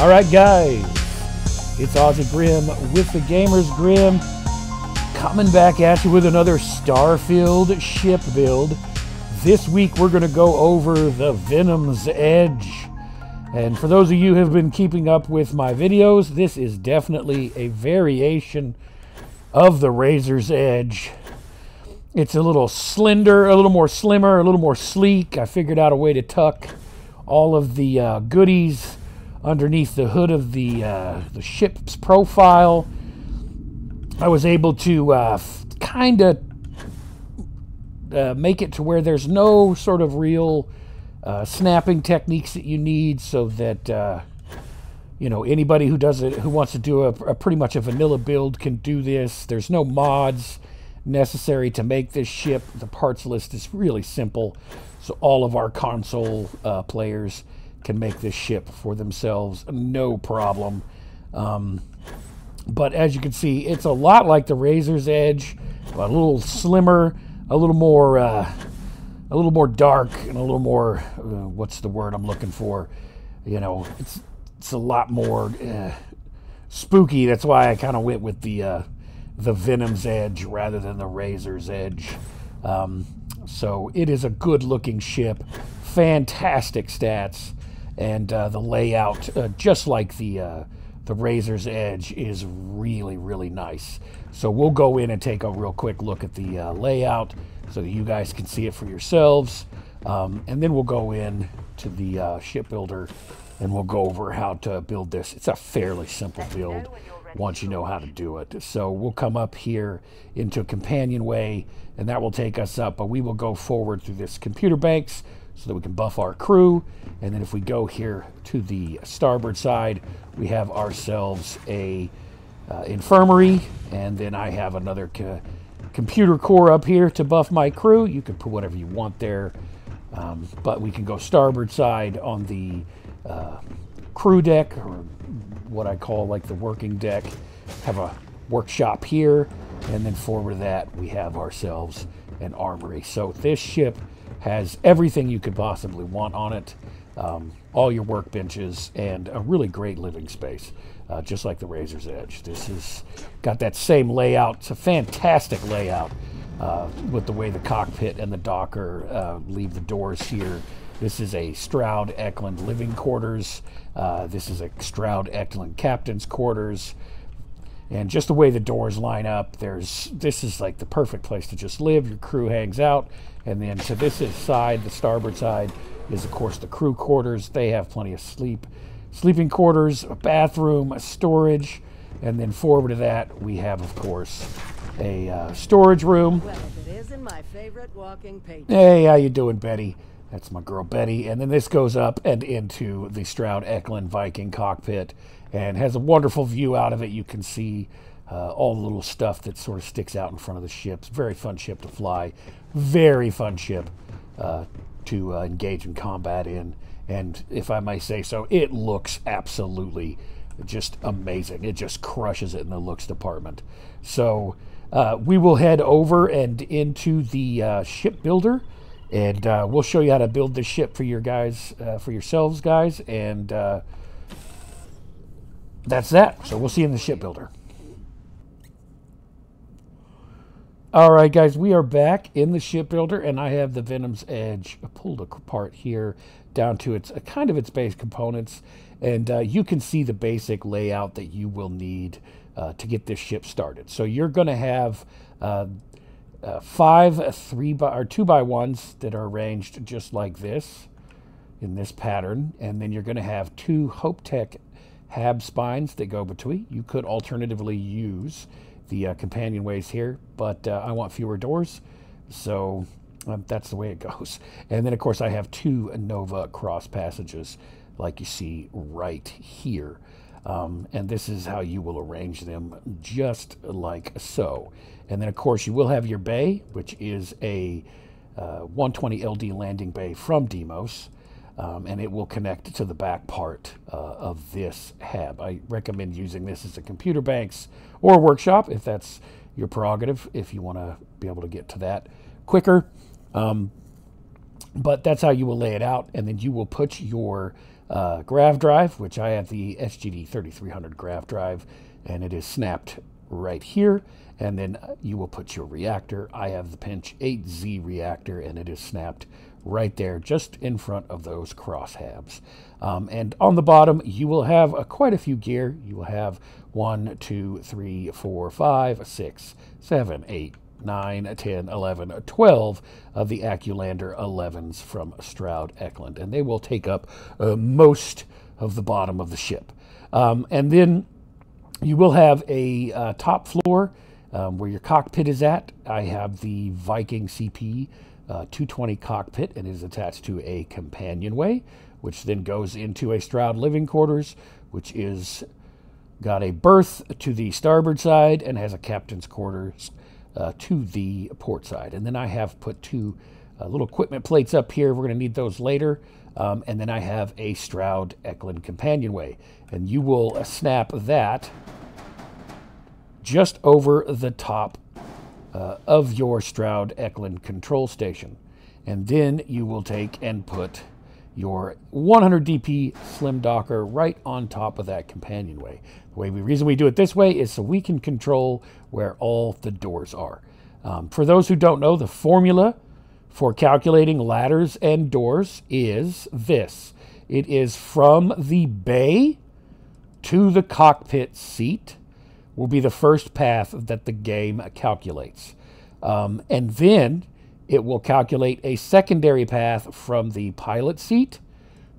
Alright guys, it's Ozzy Grimm with the Gamers Grimm, coming back at you with another Starfield ship build. This week we're going to go over the Venom's Edge. And for those of you who have been keeping up with my videos, this is definitely a variation of the Razor's Edge. It's a little slender, a little more slimmer, a little more sleek. I figured out a way to tuck all of the goodies underneath the hood of the ship's profile. I was able to kind of make it to where there's no sort of real snapping techniques that you need, so that you know, anybody who does it, who wants to do a pretty much a vanilla build, can do this. There's no mods necessary to make this ship. The parts list is really simple, so all of our console players can make this ship for themselves, no problem. But as you can see, it's a lot like the Razor's Edge, but a little slimmer, a little more dark, and a little more what's the word I'm looking for? You know, it's a lot more spooky. That's why I kind of went with the Venom's Edge rather than the Razor's Edge. So it is a good-looking ship, fantastic stats, and the layout, just like the Razor's Edge, is really, really nice. So we'll go in and take a real quick look at the layout so that you guys can see it for yourselves, and then we'll go in to the shipbuilder and we'll go over how to build this. It's a fairly simple build once you know how to do it. So we'll come up here into a companionway, and that will take us up, but we will go forward through this computer banks so that we can buff our crew. And then if we go here to the starboard side, we have ourselves a infirmary, and then I have another computer core up here to buff my crew. You can put whatever you want there, but we can go starboard side on the crew deck, or what I call like the working deck, have a workshop here, and then forward that we have ourselves an armory. So this ship has everything you could possibly want on it, all your workbenches, and a really great living space, just like the Razor's Edge. This has got that same layout. It's a fantastic layout with the way the cockpit and the docker leave the doors here. This is a Stroud-Eklund living quarters. This is a Stroud-Eklund captain's quarters. And just the way the doors line up, this is like the perfect place to just live. Your crew hangs out. And then to this side, the starboard side, is of course the crew quarters. They have plenty of sleeping quarters, a bathroom, a storage. And then forward to that, we have, of course, a storage room. Well, if it isn't my favorite walking page. Hey, how you doing, Betty? That's my girl Betty. And then this goes up and into the Stroud-Eklund Viking cockpit and has a wonderful view out of it. You can see all the little stuff that sort of sticks out in front of the ships. Very fun ship to fly. Very fun ship to engage in combat in. And if I may say so, it looks absolutely just amazing. It just crushes it in the looks department. So we will head over and into the shipbuilder. And we'll show you how to build this ship for your guys, for yourselves, guys. And that's that. So we'll see you in the shipbuilder. All right, guys, we are back in the shipbuilder, and I have the Venom's Edge pulled apart here down to its kind of its base components. And you can see the basic layout that you will need to get this ship started. So you're going to have 5 3x or 2x1s that are arranged just like this in this pattern, and then you're going to have 2 HopeTech hab spines that go between. You could alternatively use the companionways here, but I want fewer doors, so that's the way it goes. And then of course I have 2 Nova cross passages like you see right here, and this is how you will arrange them, just like so. And then of course you will have your bay, which is a 120 LD landing bay from Deimos, and it will connect to the back part of this hab. I recommend using this as a computer banks or a workshop if that's your prerogative, if you want to be able to get to that quicker. But that's how you will lay it out, and then you will put your grav drive, which I have the SGD3300 grav drive, and it is snapped right here. And then you will put your reactor. I have the Pinch 8Z reactor, and it is snapped right there, just in front of those crosshabs. And on the bottom, you will have quite a few gear. You will have 1, 2, 3, 4, 5, 6, 7, 8, 9, 10, 11, 12 of the Acculander 11s from Stroud-Eklund. And they will take up most of the bottom of the ship. And then you will have a top floor where your cockpit is at. I have the Viking CP 220 cockpit, and is attached to a companionway, which then goes into a Stroud living quarters, which is got a berth to the starboard side and has a captain's quarters to the port side. And then I have put two little equipment plates up here. We're going to need those later. And then I have a Stroud-Eklund companionway, and you will snap that just over the top of your Stroud-Eklund control station. And then you will take and put your 100 DP slim docker right on top of that companionway. The reason we do it this way is so we can control where all the doors are. For those who don't know, the formula for calculating ladders and doors is this. It is from the bay to the cockpit seat will be the first path that the game calculates. And then it will calculate a secondary path from the pilot seat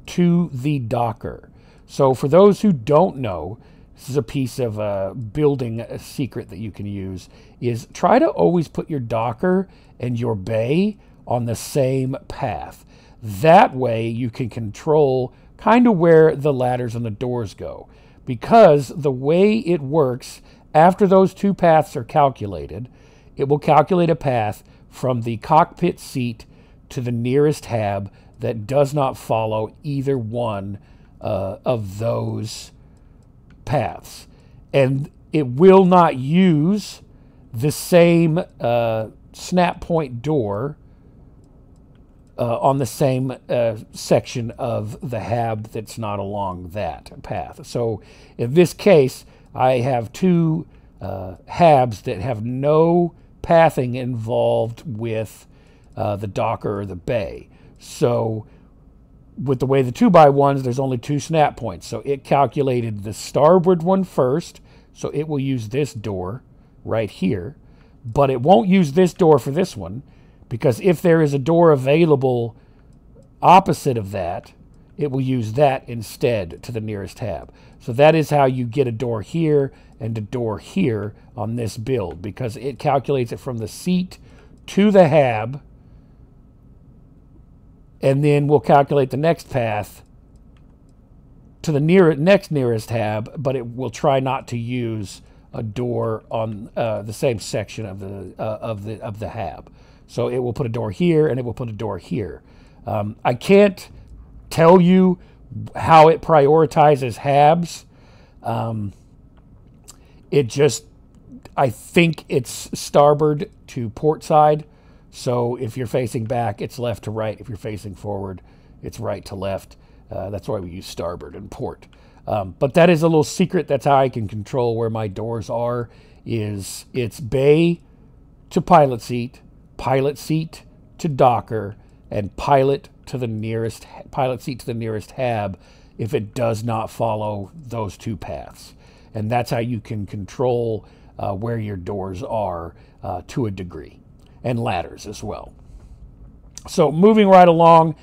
to the docker. So for those who don't know, this is a piece of building a secret that you can use, is try to always put your docker and your bay on the same path. That way you can control kind of where the ladders and the doors go, because the way it works, after those two paths are calculated, it will calculate a path from the cockpit seat to the nearest hab that does not follow either one of those paths. And it will not use the same snap point door on the same section of the hab that's not along that path. So in this case, I have two habs that have no pathing involved with the docker or the bay. So with the way the 2x1s, there's only two snap points. So it calculated the starboard one first, so it will use this door right here, but it won't use this door for this one, because if there is a door available opposite of that, it will use that instead to the nearest hab. So that is how you get a door here and a door here on this build, because it calculates it from the seat to the hab, and then we'll calculate the next path to the next nearest hab, but it will try not to use a door on the same section of the hab. So it will put a door here, and it will put a door here. I can't tell you how it prioritizes habs. It just, I think it's starboard to port side. So if you're facing back, it's left to right. If you're facing forward, it's right to left. That's why we use starboard and port. But that is a little secret. That's how I can control where my doors are, is it's bay to pilot seat to docker, and pilot seat to the nearest hab if it does not follow those two paths. And that's how you can control where your doors are to a degree, and ladders as well. So moving right along,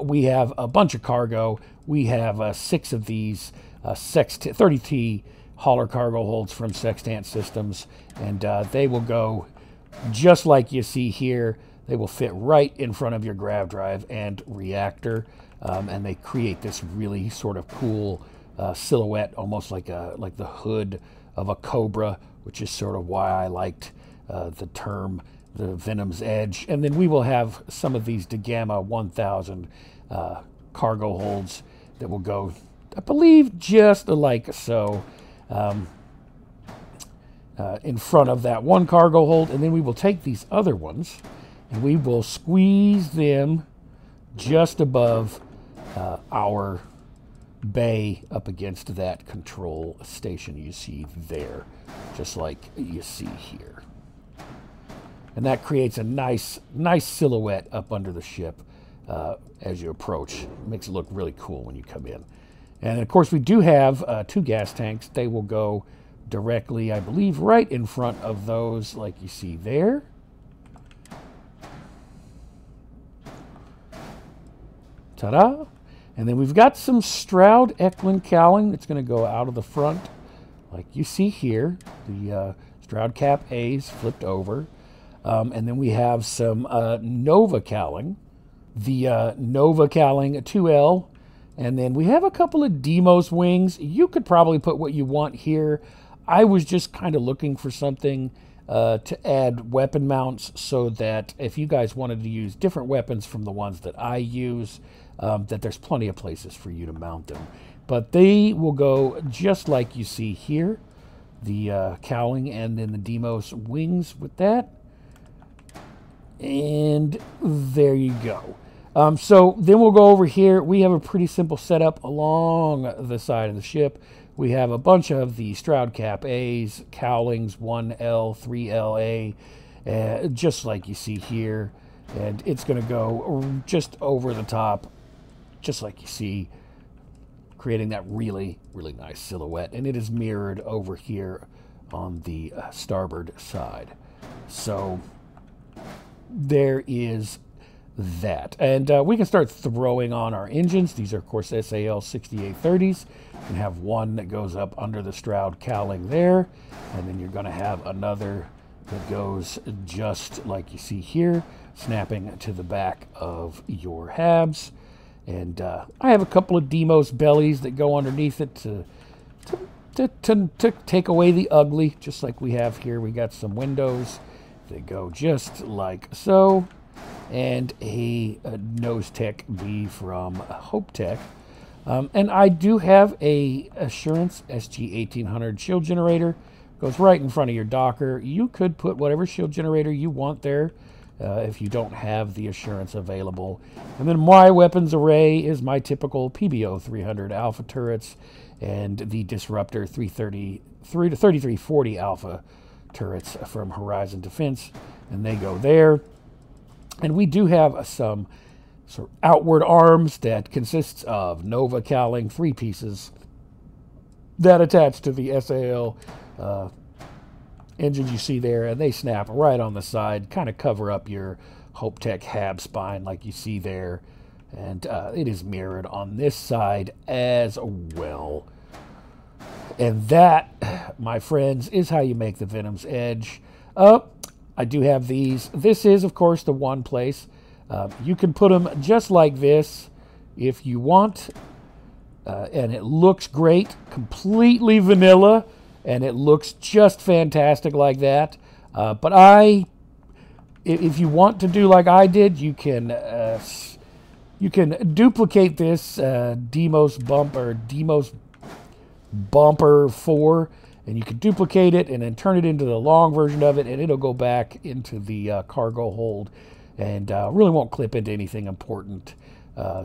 we have a bunch of cargo. We have 6 of these 30T hauler cargo holds from Sextant Systems, and they will go just like you see here. They will fit right in front of your grav drive and reactor, and they create this really sort of cool silhouette, almost like the hood of a cobra, which is sort of why I liked the term the Venom's Edge. And then we will have some of these DeGamma 1000 cargo holds that will go, I believe, just like so. In front of that one cargo hold, and then we will take these other ones and we will squeeze them just above our bay up against that control station you see there, just like you see here. And that creates a nice silhouette up under the ship as you approach. It makes it look really cool when you come in. And of course we do have two gas tanks. They will go directly, I believe, right in front of those like you see there. Ta-da! And then we've got some Stroud-Eklund cowling that's going to go out of the front like you see here. The Stroud Cap A's flipped over. And then we have some Nova cowling, the Nova cowling 2L. And then we have a couple of Deimos wings. You could probably put what you want here. I was just kind of looking for something to add weapon mounts so that if you guys wanted to use different weapons from the ones that I use, that there's plenty of places for you to mount them. But they will go just like you see here, the cowling and then the Deimos wings with that. And there you go. So then we'll go over here. We have a pretty simple setup along the side of the ship. We have a bunch of the Stroud Cap A's, cowlings, 1L, 3LA, just like you see here. And it's going to go just over the top, just like you see, creating that really, really nice silhouette. And it is mirrored over here on the starboard side. So there is that. And we can start throwing on our engines. These are, of course, SAL 6830s. You can have one that goes up under the Stroud cowling there. And then you're going to have another that goes just like you see here, snapping to the back of your HABs. And I have a couple of Deimos bellies that go underneath it to take away the ugly, just like we have here. We got some windows that go just like so. And a nose tech B from HopeTech. And I do have a Assurance SG-1800 shield generator. Goes right in front of your docker. You could put whatever shield generator you want there if you don't have the Assurance available. And then my weapons array is my typical PBO 300 alpha turrets and the Disruptor 333 to 3340 alpha turrets from Horizon Defense. And they go there. And we do have some sort of outward arms that consists of Nova cowling, three pieces that attach to the SAL engines you see there, and they snap right on the side, kind of cover up your HopeTech HAB spine like you see there. And it is mirrored on this side as well. And that, my friends, is how you make the Venom's Edge. I do have these. This is, of course, the one place. You can put them just like this if you want. And it looks great. Completely vanilla. And it looks just fantastic like that. But if you want to do like I did, you can duplicate this Deimos bumper 4. And you can duplicate it and then turn it into the long version of it, and it'll go back into the cargo hold and really won't clip into anything important.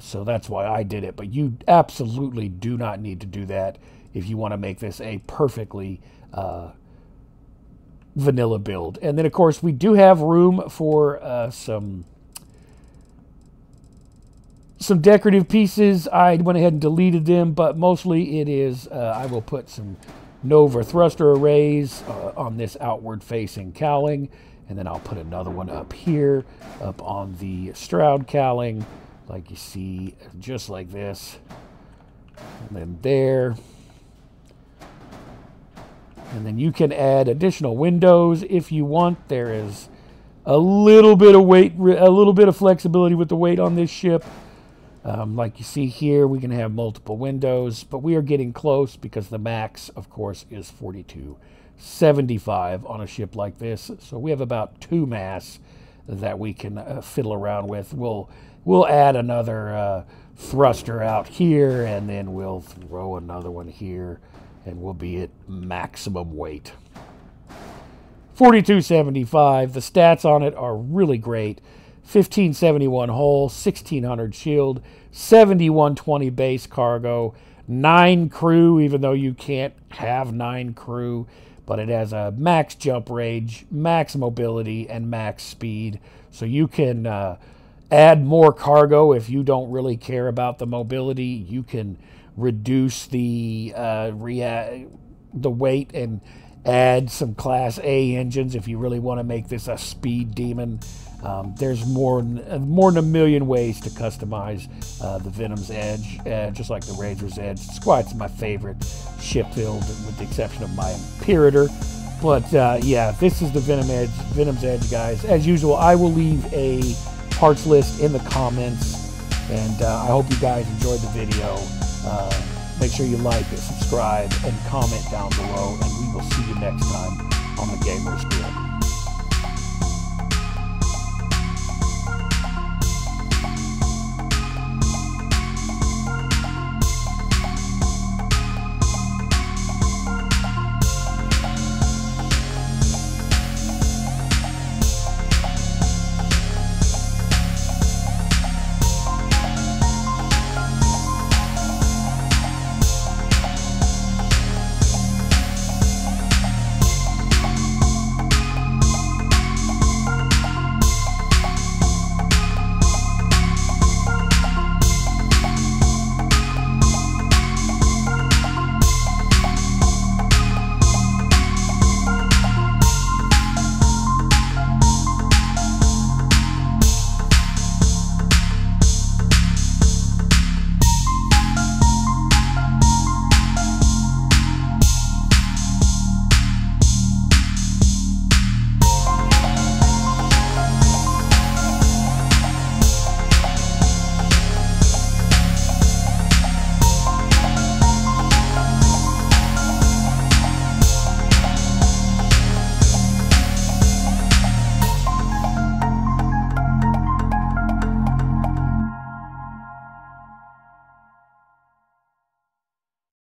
So that's why I did it. But you absolutely do not need to do that if you want to make this a perfectly vanilla build. And then, of course, we do have room for some decorative pieces. I went ahead and deleted them, but mostly it is I will put some Nova thruster arrays on this outward facing cowling, and then I'll put another one up here up on the Stroud cowling like you see, just like this, and then there. And then you can add additional windows if you want. There is a little bit of weight, a little bit of flexibility with the weight on this ship. Like you see here, we can have multiple windows, but we are getting close because the max, of course, is 4275 on a ship like this. So we have about 2 mass that we can fiddle around with. We'll add another thruster out here, and then we'll throw another one here, and we'll be at maximum weight. 4275, the stats on it are really great. 1571 hull, 1600 shield, 7120 base cargo, 9 crew, even though you can't have 9 crew, but it has a max jump range, max mobility, and max speed. So you can add more cargo if you don't really care about the mobility. You can reduce the weight and add some Class A engines if you really want to make this a speed demon. There's more than a million ways to customize the Venom's Edge, just like the Razor's Edge. Squad's my favorite ship build, with the exception of my Imperator. But yeah, this is the Venom's Edge, guys. As usual, I will leave a parts list in the comments, and I hope you guys enjoyed the video. Make sure you like it, subscribe, and comment down below, and we will see you next time on the Gamer's Grill.